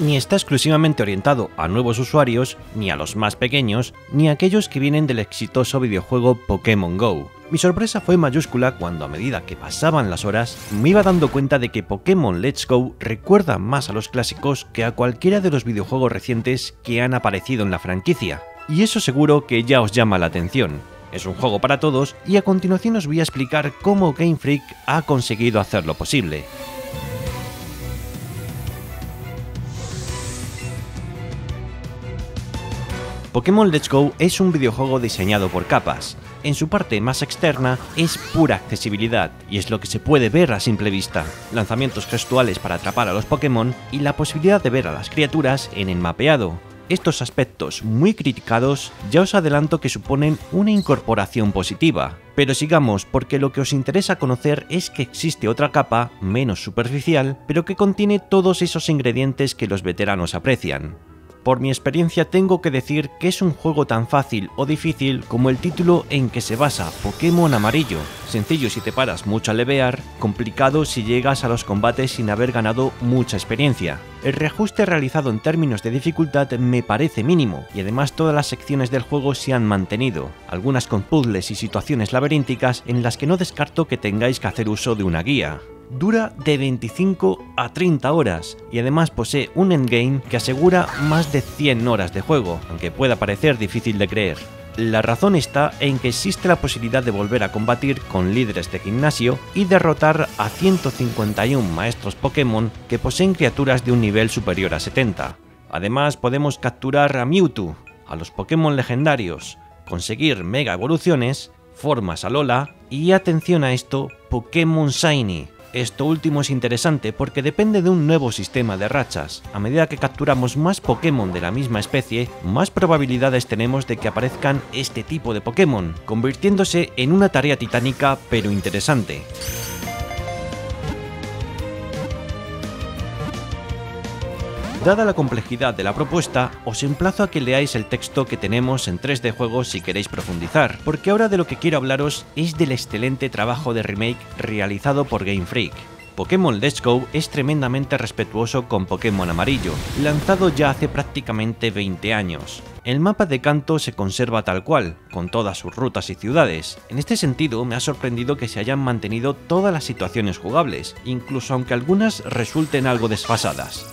ni está exclusivamente orientado a nuevos usuarios, ni a los más pequeños, ni a aquellos que vienen del exitoso videojuego Pokémon Go. Mi sorpresa fue mayúscula cuando, a medida que pasaban las horas, me iba dando cuenta de que Pokémon Let's Go recuerda más a los clásicos que a cualquiera de los videojuegos recientes que han aparecido en la franquicia. Y eso seguro que ya os llama la atención. Es un juego para todos y a continuación os voy a explicar cómo Game Freak ha conseguido hacerlo posible. Pokémon Let's Go es un videojuego diseñado por capas. En su parte más externa es pura accesibilidad, y es lo que se puede ver a simple vista. Lanzamientos gestuales para atrapar a los Pokémon y la posibilidad de ver a las criaturas en el mapeado. Estos aspectos muy criticados ya os adelanto que suponen una incorporación positiva. Pero sigamos, porque lo que os interesa conocer es que existe otra capa, menos superficial, pero que contiene todos esos ingredientes que los veteranos aprecian. Por mi experiencia tengo que decir que es un juego tan fácil o difícil como el título en que se basa, Pokémon Amarillo. Sencillo si te paras mucho a levear, complicado si llegas a los combates sin haber ganado mucha experiencia. El reajuste realizado en términos de dificultad me parece mínimo, y además todas las secciones del juego se han mantenido, algunas con puzzles y situaciones laberínticas en las que no descarto que tengáis que hacer uso de una guía. Dura de 25 a 30 horas y además posee un endgame que asegura más de 100 horas de juego, aunque pueda parecer difícil de creer. La razón está en que existe la posibilidad de volver a combatir con líderes de gimnasio y derrotar a 151 maestros Pokémon que poseen criaturas de un nivel superior a 70. Además podemos capturar a Mewtwo, a los Pokémon legendarios, conseguir Mega Evoluciones, formas a Lola y, atención a esto, Pokémon Shiny. Esto último es interesante porque depende de un nuevo sistema de rachas. A medida que capturamos más Pokémon de la misma especie, más probabilidades tenemos de que aparezcan este tipo de Pokémon, convirtiéndose en una tarea titánica pero interesante. Dada la complejidad de la propuesta, os emplazo a que leáis el texto que tenemos en 3D Juegos si queréis profundizar, porque ahora de lo que quiero hablaros es del excelente trabajo de remake realizado por Game Freak. Pokémon Let's Go es tremendamente respetuoso con Pokémon Amarillo, lanzado ya hace prácticamente 20 años. El mapa de Kanto se conserva tal cual, con todas sus rutas y ciudades. En este sentido, me ha sorprendido que se hayan mantenido todas las situaciones jugables, incluso aunque algunas resulten algo desfasadas.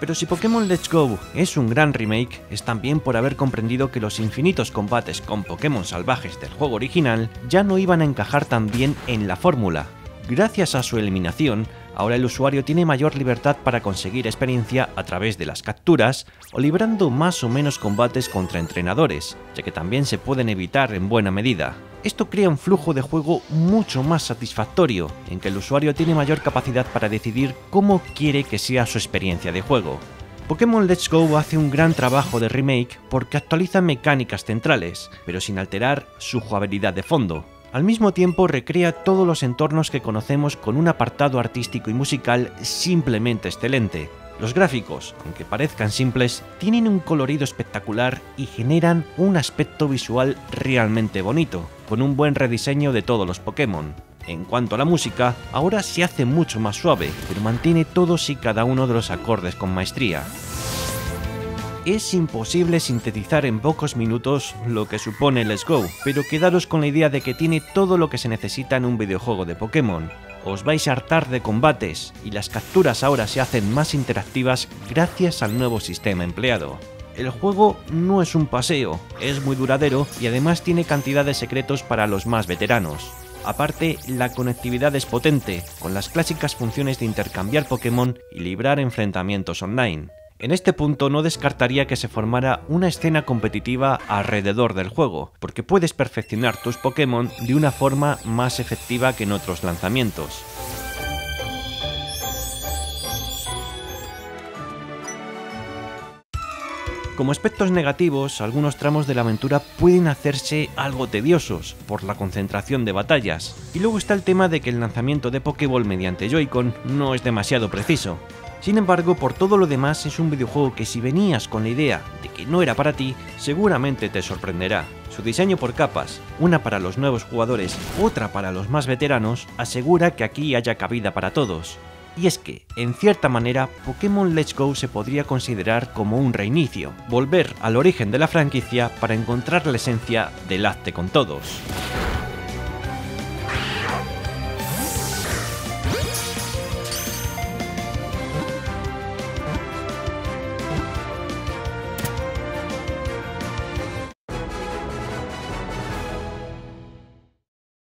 Pero si Pokémon Let's Go es un gran remake, es también por haber comprendido que los infinitos combates con Pokémon salvajes del juego original ya no iban a encajar tan bien en la fórmula. Gracias a su eliminación, ahora el usuario tiene mayor libertad para conseguir experiencia a través de las capturas o librando más o menos combates contra entrenadores, ya que también se pueden evitar en buena medida. Esto crea un flujo de juego mucho más satisfactorio, en que el usuario tiene mayor capacidad para decidir cómo quiere que sea su experiencia de juego. Pokémon Let's Go hace un gran trabajo de remake porque actualiza mecánicas centrales, pero sin alterar su jugabilidad de fondo. Al mismo tiempo recrea todos los entornos que conocemos con un apartado artístico y musical simplemente excelente. Los gráficos, aunque parezcan simples, tienen un colorido espectacular y generan un aspecto visual realmente bonito, con un buen rediseño de todos los Pokémon. En cuanto a la música, ahora se hace mucho más suave, pero mantiene todos y cada uno de los acordes con maestría. Es imposible sintetizar en pocos minutos lo que supone Let's Go, pero quedaros con la idea de que tiene todo lo que se necesita en un videojuego de Pokémon. Os vais a hartar de combates, y las capturas ahora se hacen más interactivas gracias al nuevo sistema empleado. El juego no es un paseo, es muy duradero y además tiene cantidad de secretos para los más veteranos. Aparte, la conectividad es potente, con las clásicas funciones de intercambiar Pokémon y librar enfrentamientos online. En este punto no descartaría que se formara una escena competitiva alrededor del juego, porque puedes perfeccionar tus Pokémon de una forma más efectiva que en otros lanzamientos. Como aspectos negativos, algunos tramos de la aventura pueden hacerse algo tediosos por la concentración de batallas. Y luego está el tema de que el lanzamiento de Pokéball mediante Joy-Con no es demasiado preciso. Sin embargo, por todo lo demás es un videojuego que si venías con la idea de que no era para ti, seguramente te sorprenderá. Su diseño por capas, una para los nuevos jugadores, otra para los más veteranos, asegura que aquí haya cabida para todos. Y es que, en cierta manera, Pokémon Let's Go se podría considerar como un reinicio, volver al origen de la franquicia para encontrar la esencia del Hazte con Todos.